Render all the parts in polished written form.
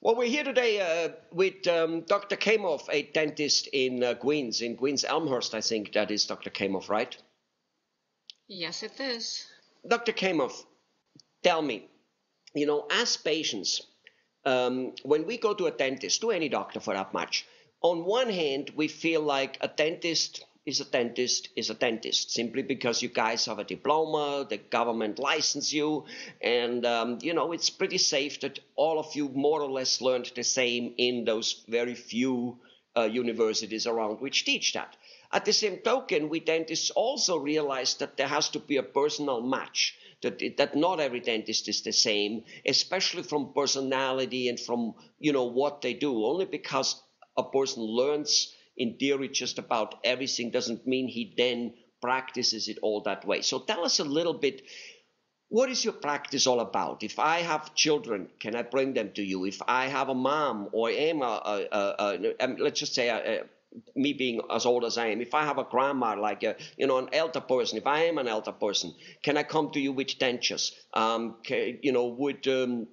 Well, we're here today with Dr. Khaimov, a dentist in Queens Elmhurst, I think that is Dr. Khaimov, right? Yes, it is. Dr. Khaimov, tell me, you know, as patients, when we go to a dentist, to any doctor for that much, on one hand, we feel like a dentist is a dentist is a dentist, simply because you guys have a diploma, the government licenses you, and you know, it's pretty safe that all of you more or less learned the same in those very few universities around which teach that. At the same token, we dentists also realize that there has to be a personal match, that not every dentist is the same, especially from personality and from, you know, what they do. Only because a person learns in theory just about everything doesn't mean he then practices it all that way. So tell us a little bit, what is your practice all about? If I have children, can I bring them to you? If I have a mom or am let's just say me being as old as I am, if I have a grandma, like you know, an elder person, if I am an elder person, can I come to you with dentures? You know,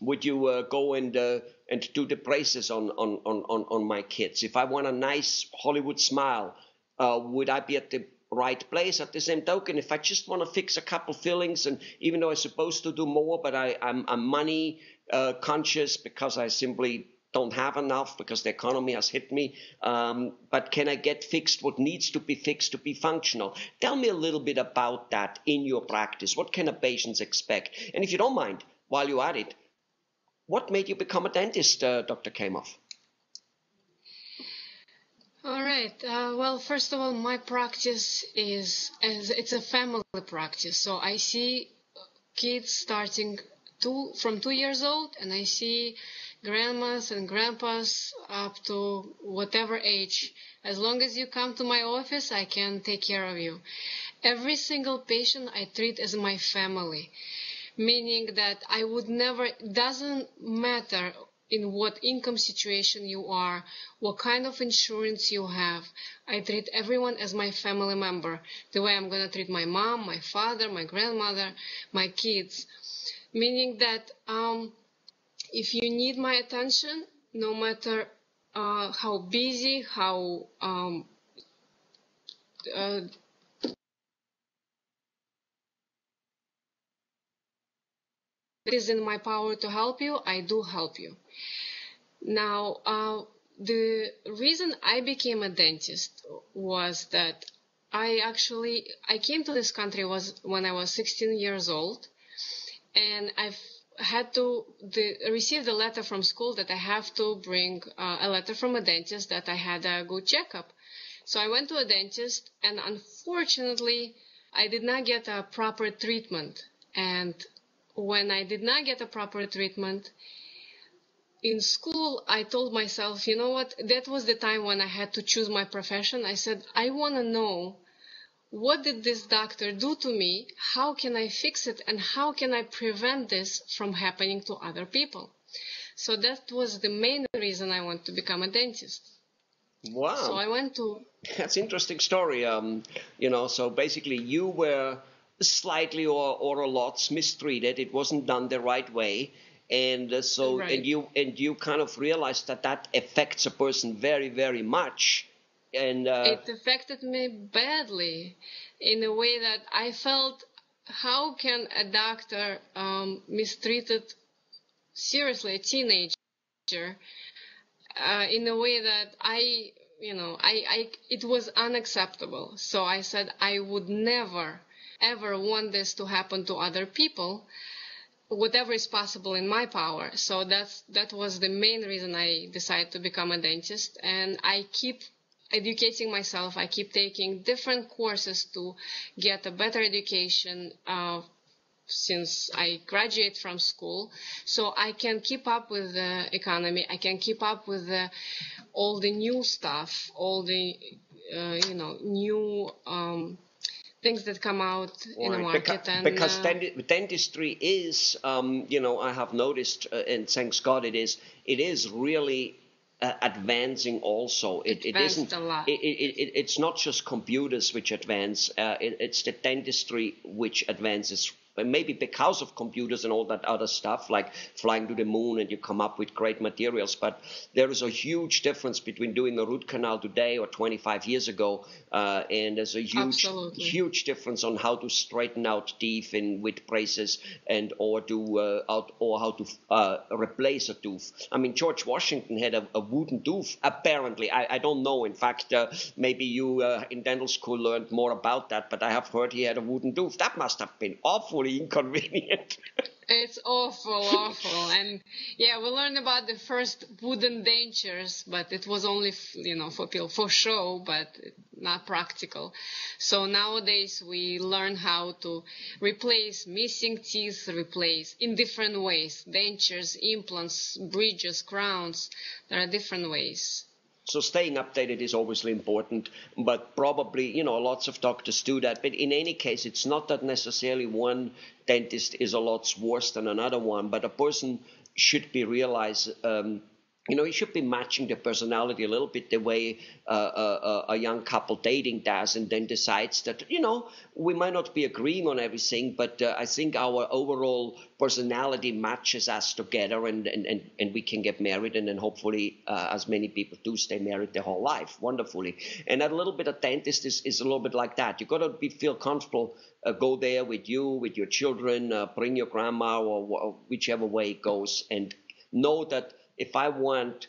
would you go and do the braces on my kids? If I want a nice Hollywood smile, would I be at the right place? At the same token, if I just want to fix a couple fillings, and even though I'm supposed to do more, but I'm money conscious because I simply don't have enough because the economy has hit me, but can I get fixed what needs to be fixed to be functional? Tell me a little bit about that in your practice. What can a patient expect? And if you don't mind, while you're at it, what made you become a dentist, Dr. Khaimov? All right. Well, first of all, my practice is it's a family practice. So I see kids starting from 2 years old, and I see grandmas and grandpas up to whatever age. As long as you come to my office, I can take care of you. Every single patient I treat as my family. Meaning that I would never, doesn't matter in what income situation you are, what kind of insurance you have, I treat everyone as my family member, the way I'm going to treat my mom, my father, my grandmother, my kids. Meaning that if you need my attention, no matter how busy, how it is in my power to help you, I do help you. Now, the reason I became a dentist was that I came to this country when I was 16 years old, and I've had to receive the letter from school that I have to bring a letter from a dentist that I had a good checkup. So I went to a dentist, and unfortunately, I did not get a proper treatment. And when I did not get a proper treatment in school, I told myself, you know what, that was the time when I had to choose my profession. I said, I want to know, what did this doctor do to me? How can I fix it? And how can I prevent this from happening to other people? So that was the main reason I wanted to become a dentist. Wow. So I went to... That's an interesting story. You know, so basically you were slightly or a lot mistreated. It wasn't done the right way, and so right. and you kind of realized that affects a person very, very much, and it affected me badly in a way that I felt, how can a doctor mistreated seriously a teenager in a way that I, you know, I it was unacceptable. So I said I would never ever want this to happen to other people, whatever is possible in my power. So that was the main reason I decided to become a dentist, and I keep educating myself. I keep taking different courses to get a better education since I graduate from school, so I can keep up with the economy, I can keep up with all the new stuff, all the you know, new things that come out in the market. Because dentistry is, you know, I have noticed, and thanks God it is really advancing also. It isn't a lot. It's not just computers which advance, it's the dentistry which advances But maybe because of computers and all that other stuff, like flying to the moon, and you come up with great materials. But there is a huge difference between doing a root canal today or 25 years ago, and there's a huge, huge difference on how to straighten out teeth in with braces, and or how to replace a tooth. I mean, George Washington had a wooden tooth. Apparently, I don't know. In fact, maybe you in dental school learned more about that. But I have heard he had a wooden tooth. That must have been awful. Inconvenient. It's awful, and yeah, we learned about the first wooden dentures, but it was only for show, but not practical. So nowadays we learn how to replace missing teeth, replace in different ways: dentures, implants, bridges, crowns. There are different ways. So staying updated is obviously important, but probably, lots of doctors do that. But in any case, it's not that necessarily one dentist is a lot worse than another one, but a person should be realized, he should be matching the personality a little bit the way a young couple dating does, and then decides that, we might not be agreeing on everything, but I think our overall personality matches us together, and we can get married, and then hopefully, as many people do, stay married their whole life wonderfully. And that little bit of dentist is a little bit like that. You got to feel comfortable. Go there with you, with your children, bring your grandma, or whichever way it goes, and know that if I want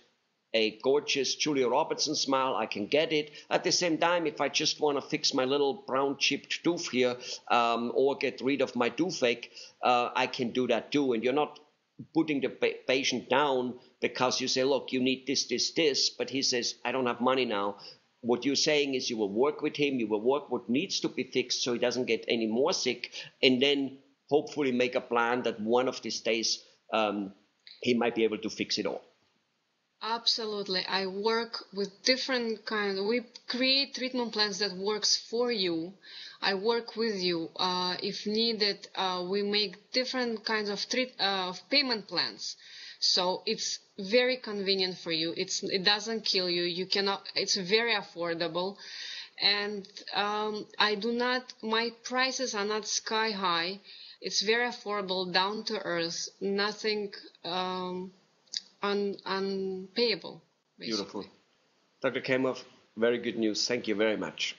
a gorgeous Julia Robertson smile, I can get it. At the same time, if I just want to fix my little brown-chipped tooth here, or get rid of my toothache, I can do that too. And you're not putting the patient down because you say, look, you need this, this, this, but he says, I don't have money now. What you're saying is you will work with him, you will work what needs to be fixed so he doesn't get any more sick, and then hopefully make a plan that one of these days he might be able to fix it all. Absolutely. I work with different kinds. We create treatment plans that works for you. I work with you. If needed, we make different kinds of payment plans. So it's very convenient for you. It doesn't kill you. It's very affordable. And my prices are not sky high. It's very affordable, down to earth, nothing unpayable, basically. Beautiful. Dr. Khaimov, very good news. Thank you very much.